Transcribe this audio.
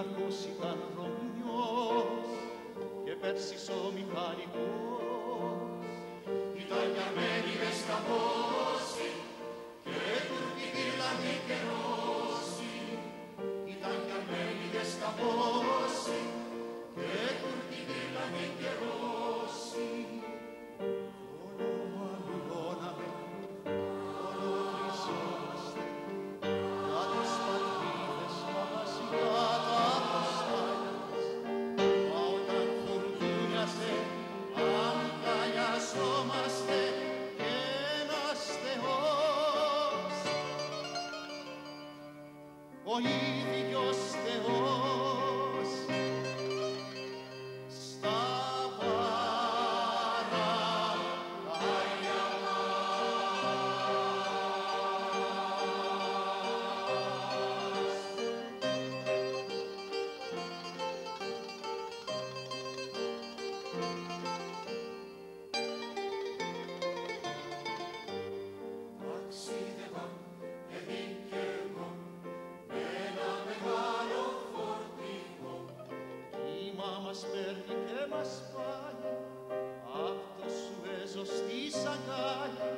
Αρχός ήταν Ρωμιός και Πέρσης ο μηχανικός. Ήταν γιαμένοι μες στα πόση και Τούρκοι, Ιρλανδοί και Ρώσοι. Ήταν γιαμένοι μες στα πόση και Τούρκοι, Ιρλανδοί και Ρώσοι. Ο ίδιος Θεός στα παράκαλιά μας. Ταξίδευα εδίκαιγο μας παίρνει και μας πάει απ' το Σουέζο στη Σαγκάλη.